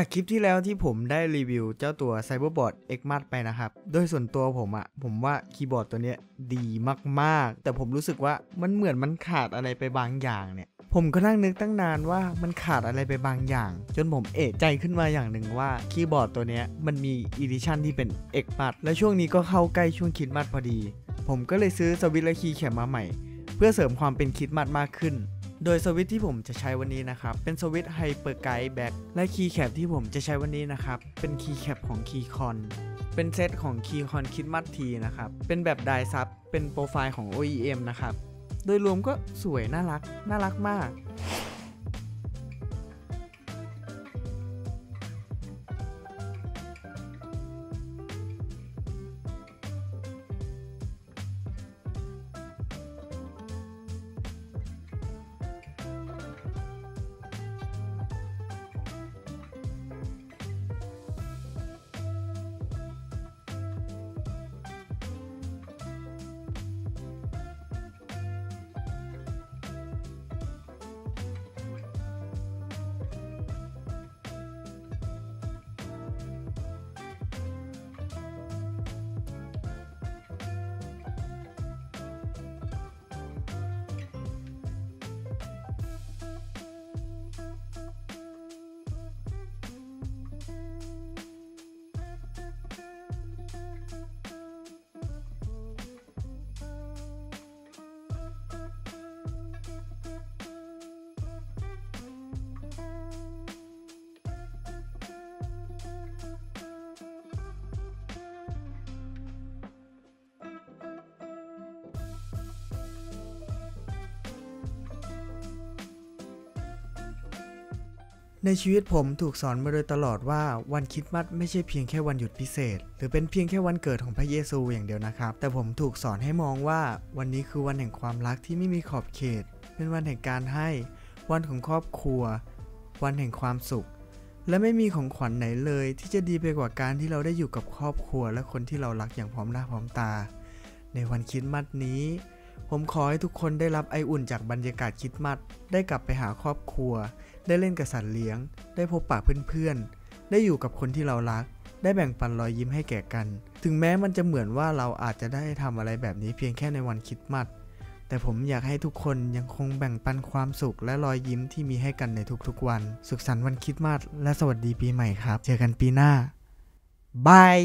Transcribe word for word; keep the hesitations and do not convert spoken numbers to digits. จากคลิปที่แล้วที่ผมได้รีวิวเจ้าตัว Cyberbot X ไปนะครับโดยส่วนตัวผมอะผมว่าคีย์บอร์ดตัวเนี้ยดีมากๆแต่ผมรู้สึกว่ามันเหมือนมันขาดอะไรไปบางอย่างเนี่ยผมก็นั่งนึกตั้งนานว่ามันขาดอะไรไปบางอย่างจนผมเอะใจขึ้นมาอย่างหนึ่งว่าคีย์บอร์ดตัวเนี้ยมันมีอีดิชั่นที่เป็น X และช่วงนี้ก็เข้าใกล้ช่วงคริสต์มาสพอดีผมก็เลยซื้อสวิตช์และคีย์แคมมาใหม่เพื่อเสริมความเป็นคริสต์มาสมากขึ้นโดยสวิตช์ที่ผมจะใช้วันนี้นะครับเป็นสวิตช์ไฮเปอร์ไกด์แบ็คและคีย์แคปที่ผมจะใช้วันนี้นะครับเป็นคีย์แคปของคีย์คอนเป็นเซตของคีย์คอนคริสต์มาสทีนะครับเป็นแบบไดซับเป็นโปรไฟล์ของ โอ อี เอ็ม นะครับโดยรวมก็สวยน่ารักน่ารักมากในชีวิตผมถูกสอนมาโดยตลอดว่าวันคริสต์มาสไม่ใช่เพียงแค่วันหยุดพิเศษหรือเป็นเพียงแค่วันเกิดของพระเยซูอย่างเดียวนะครับแต่ผมถูกสอนให้มองว่าวันนี้คือวันแห่งความรักที่ไม่มีขอบเขตเป็นวันแห่งการให้วันของครอบครัววันแห่งความสุขและไม่มีของขวัญไหนเลยที่จะดีไปกว่าการที่เราได้อยู่กับครอบครัวและคนที่เรารักอย่างพร้อมหน้าพร้อมตาในวันคริสต์มาสนี้ผมขอให้ทุกคนได้รับไออุ่นจากบรรยากาศคริสต์มาสได้กลับไปหาครอบครัวได้เล่นกับสัตว์เลี้ยงได้พบปะเพื่อนๆได้อยู่กับคนที่เรารักได้แบ่งปันรอยยิ้มให้แก่กันถึงแม้มันจะเหมือนว่าเราอาจจะได้ทำอะไรแบบนี้เพียงแค่ในวันคริสต์มาสแต่ผมอยากให้ทุกคนยังคงแบ่งปันความสุขและรอยยิ้มที่มีให้กันในทุกๆวันสุขสันต์วันคริสต์มาสและสวัสดีปีใหม่ครับเจอกันปีหน้าบาย